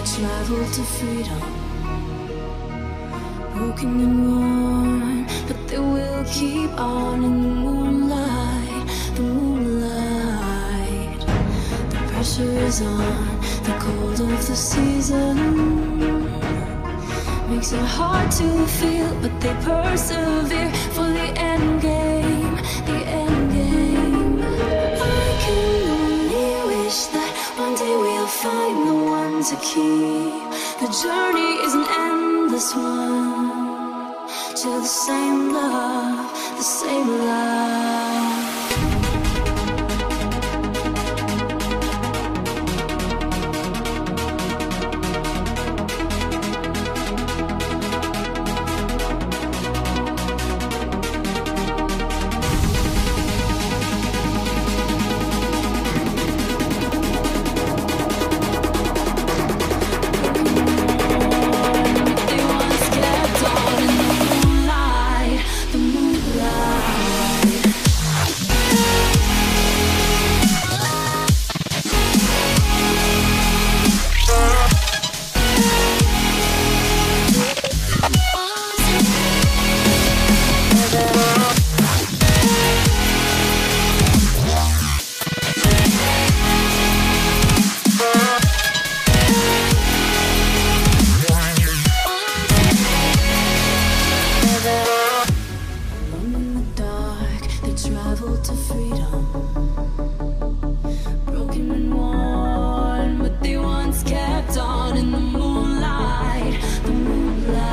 a travel to freedom, broken and worn, but they will keep on in the moonlight, the moonlight. The pressure is on, the cold of the season makes it hard to feel, but they persevere for the end game, the end game. I can only wish that one day we'll find the one to keep. The journey is an endless one to the same love, the same love. To freedom, broken and worn, but they once kept on in the moonlight, the moonlight.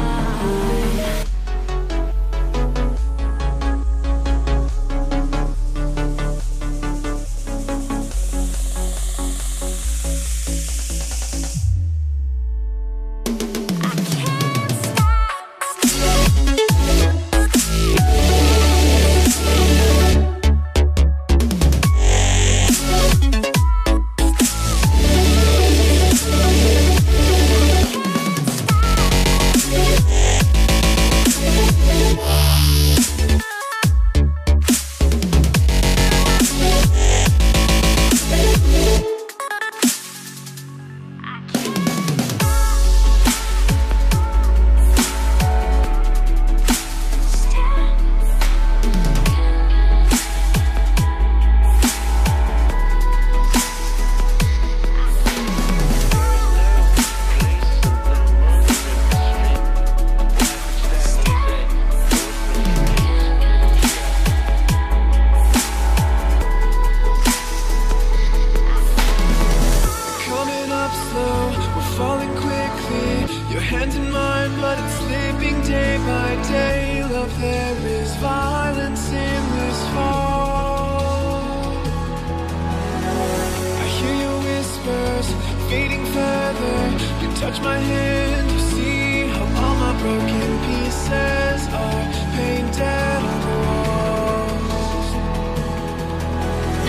Touch my hand, you see how all my broken pieces are painted on the walls.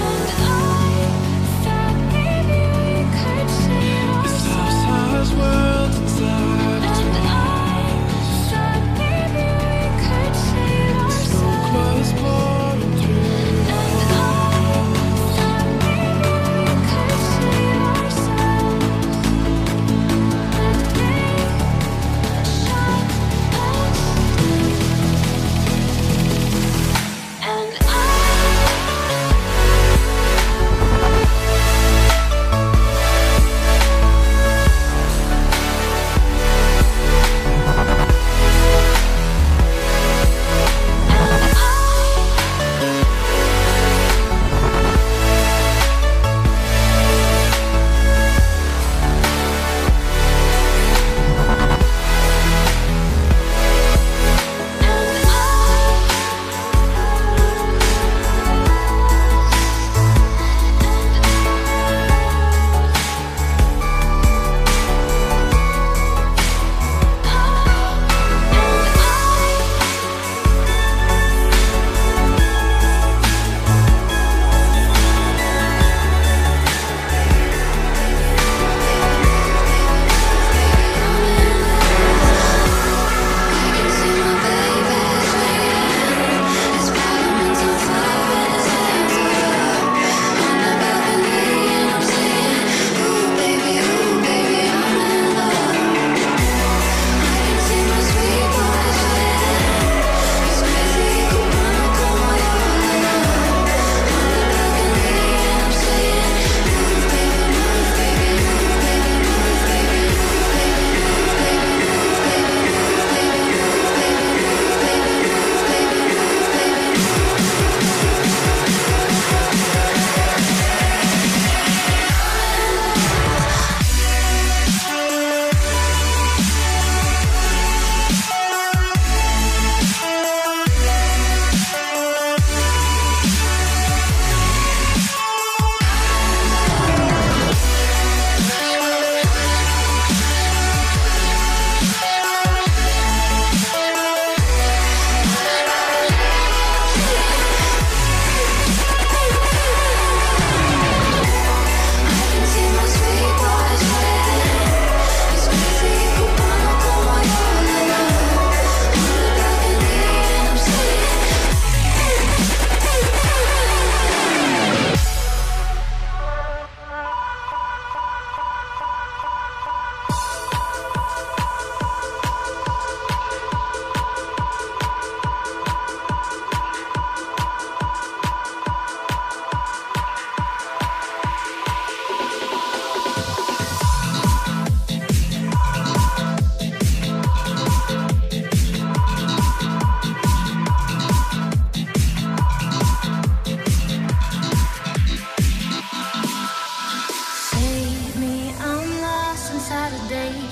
And I thought maybe we could see ourselves. This outside's world inside. And I thought maybe we could see ourselves. Smoke was pouring through. And I thought maybe we could see ourselves.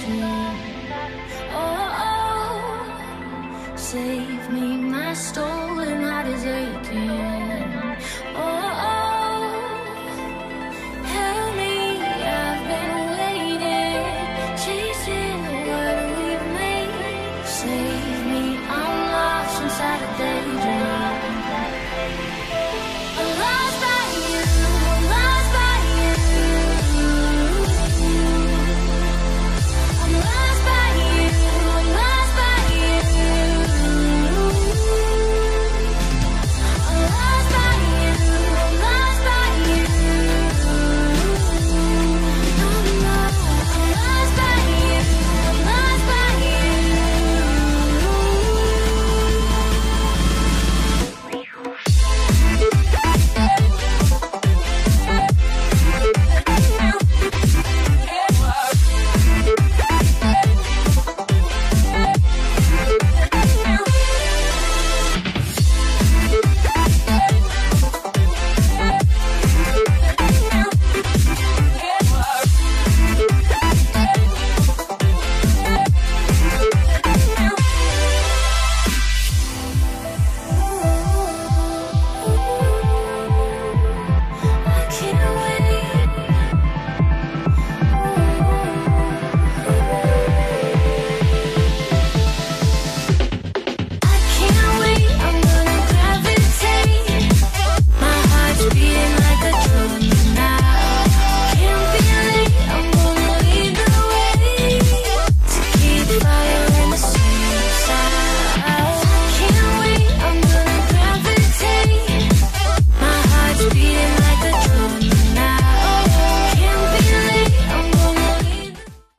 dream. Oh, oh, save me, my story.